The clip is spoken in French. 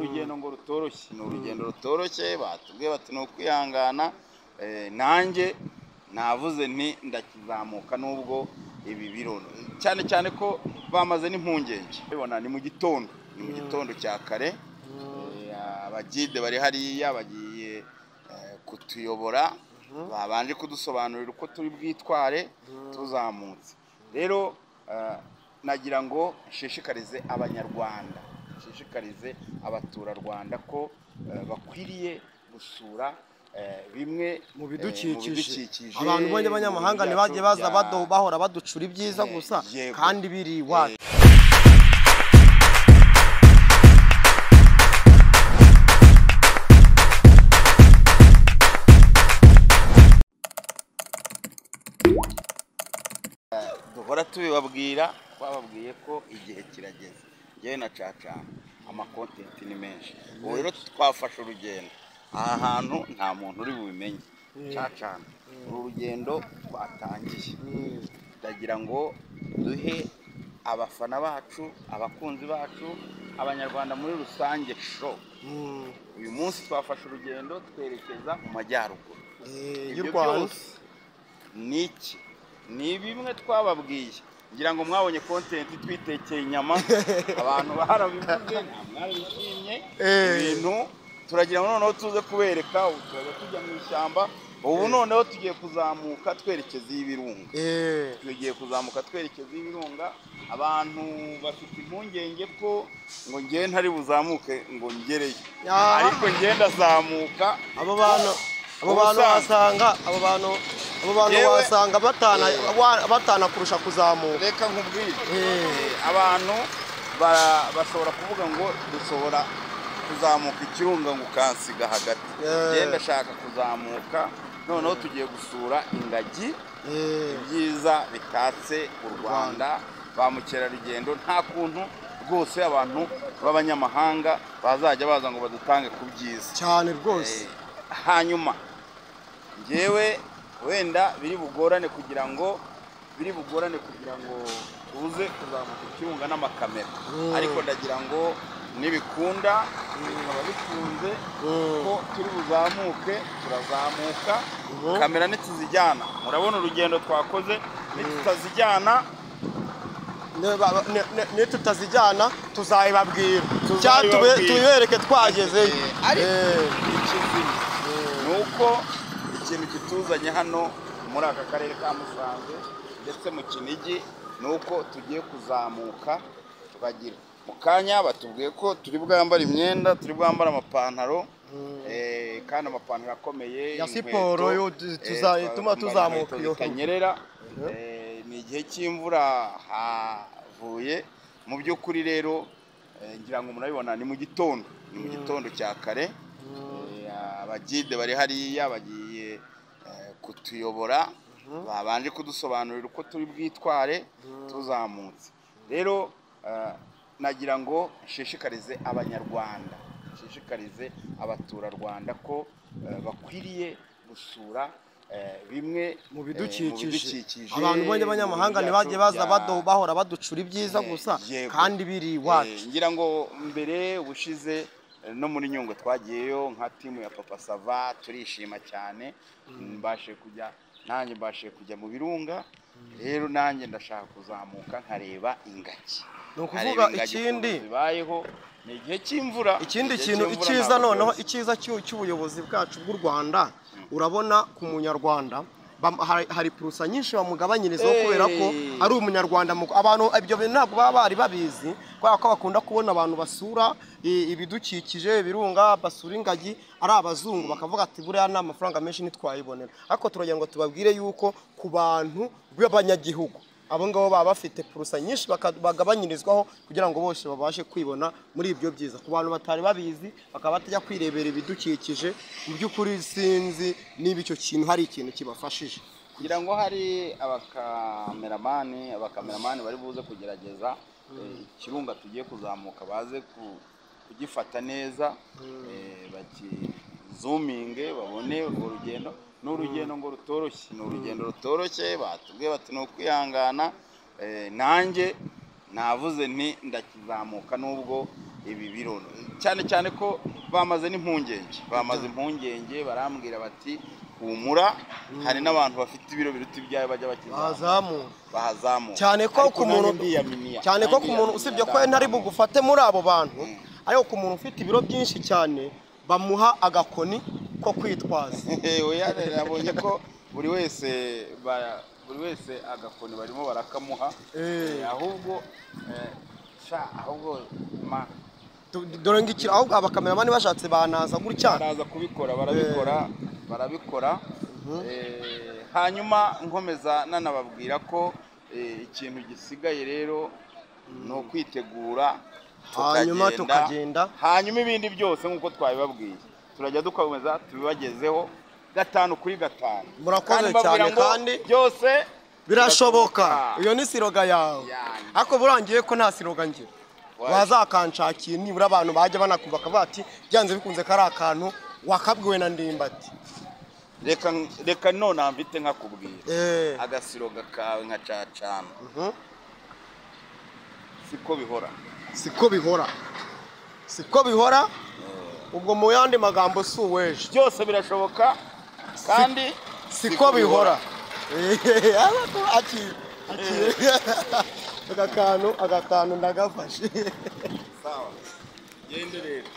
urugendo ngo rutoroshye, ni urugendo rutoroshye batubwiye bati no kwihangana, nanjye navuze nti ndakizamuka nubwo ibi birono cyane cyane ko bamaze n'impungenge. Ubona ni mu gitondo, ni mu gitondo cya kare, abagide bari hariya bagiye kutuyobora, babanje kudusobanurira uko turi bwitware tuzamutse. Rero nagira ngo nshishikarize abanyarwanda, nshishikarize abaturarwanda ko bakwiriye gusura bimwe mu bidukikije. Abantu b'abanyamahanga ntibagiye baza bahora baducura ibyiza gusa kandi biri wacu. Duhora tubibabwira, twababwiye ko igihe kirageze, yewe na caca amakontenti ni menshi. Ubu rero twafashe urugendo, aha hantu nta muntu uri bubimenye caca. Uru rugendo twatangiye, ndagira ngo duhe abafana bacu, abakunzi bacu, abanyarwanda muri rusange show. Uyu munsi twafashe urugendo twerekeza mu majyaruguru y'u Rwanda. Niki ni bimwe twababwiye, ngira ngo mwabonye content twitekeye inyama, abantu barabivuze namwarishimye ibintu. Turagira noneho tuze kubereka uko tujya mu ishyamba. Ubu noneho tugiye kuzamuka twerekeza ibirunga, tugiye kuzamuka twerekeza ibirunga. Abantu bafite impungenge ko ngo ngiye ntari buzamuke ngo ngereye, ariko ngenda zamuka. Abo bantu wasanga batana kurusha kuzamuka. Reka nkubwire, abantu bashobora kuvuga ngo dushobora kuzamuka ikirunga ngo kansiga hagati, ngenda shaka kuzamuka. Noneho tugiye gusura ingagi, ibyiza bitatse u Rwanda, ba mukerarugendo. Nta kuntu rwose abantu b'abanyamahanga bazajya baza ngo badutange ku byiza cyane rwose. Hanyuma ngewe wenda biri bugorane kugira ngo uze kuzamuka ikirunga n'amakamera, ariko ndagira ngo nibikunda bikaba bikunze ko turi buzamuke, turazamuka. Kamera ntizijyana, murabona urugendo twakoze, ntitutazijyana tuzayibabwira cyangwa tubibereke twagezeyo. Nuko ikintu kituzanye hano muri aka karere ka Musanze ndetse mu Kinigi ni uko tugiye kuzamuka tukagira mu kanya. Batubwiye ko turi bwambara imyenda, turi bwambara amapantaro, kandi amapantaro akomeye ya siporo. Tuzayituma tuzamuka iyo kanyerera, ni igihe cy'imvura havuye. Mu by'ukuri rero ngira ngo murabibona, ni mu gitondo, ni mu gitondo cya kare, abagide bari hariya bagiye kutuyobora, babanje kudusobanurira uko turi bwitware tuzamutse. Rero nagira ngo nshishikarize abanyarwanda, nshishikarize abaturarwanda ko bakwiriye gusura bimwe mu bidukikije. Abantu b'abanyamahanga ntibagiye baza bahora baducura ibyiza gusa kandi biri wacu. Ngira ngo mbere ubushize no muri Nyungwe twagiyeyo nka timu ya Papa Sava, turishima cyane. Nanjye mbashe kujya mu birunga. Rero nanjye ndashaka kuzamuka nkareba ingagi. No kuvuga ikindi bibayeho ni igihe cy'imvura. Ikindi kintu ikiza noneho, ikiza cy'ubuyobozi bwacu bw'u Rwanda. Urabona ku munyarwanda hari purusa nyinshi bamugabanyirizaho kubera ko ari umunyarwanda. Abantu ibyo bintu ntabwo bari babizi, kwa ko bakunda kubona abantu basura ibidukikije, ibirunga, basura ingagi ari abazungu, bakavuga ati buriya nta mafaranga menshi ntitwayibonera. Ariko turagira ngo tubabwire yuko ku bantu b'abanyagihugu abo ngabo baba bafite purusa nyinshi bagabanyirizwaho kugira ngo bose babashe kwibona muri ibyo byiza. Ku bantu batari babizi bakaba batajya kwirebera ibidukikije, mu by'ukuri sinzi niba icyo kintu hari ikintu kibafashije. Kugira ngo hari abakameramani bari buze kugerageza ikirunga tugiye kuzamuka, baze kugifata neza, bakizuminge babone urwo rugendo. Ni urugendo ngo rutoroshye, ni urugendo rutoroshye batubwiye bati no kwihangana, nanjye navuze nti ndakizamuka nubwo ibi birono cyane cyane ko bamaze n'impungenge barambwira bati humura hari n'abantu bafite ibiro biruti byayo bajya bahazamu cyane ko ku muntu usibye ko ntari bugufate muri abo bantu ariko ku muntu ufite ibiro byinshi cyane bamuha agakoni ko kwitwaza nabonye ko buri wese agakoni barimo barakamuha ahubwo dorengikira ahubwo abakameramani bashatse banaza gutya baraza kubikora barabikora hanyuma nkomeza nanababwira ko ikintu gisigaye rero no kwitegura hanyuma tukagenda hanyuma ibindi byose nkuko twabibabwiye turajya dukomeza tubibagezeho 5 kuri 5 murakoze cyane kandi byose birashoboka iyo ni siroga yawe ako burangiye ko nta siroga ngira wazakanshakiye nibura abantu bajya banakubaka bati byanze bikunze kari akantu wakabwiwe na Ndimbati reka none ambite nkakubwira agasiroga kawe nka cacana siko bihora ubwo mu yandi magambo suweje byose birashoboka kandi siko bihora agakanu ndagafashe sawa yenderere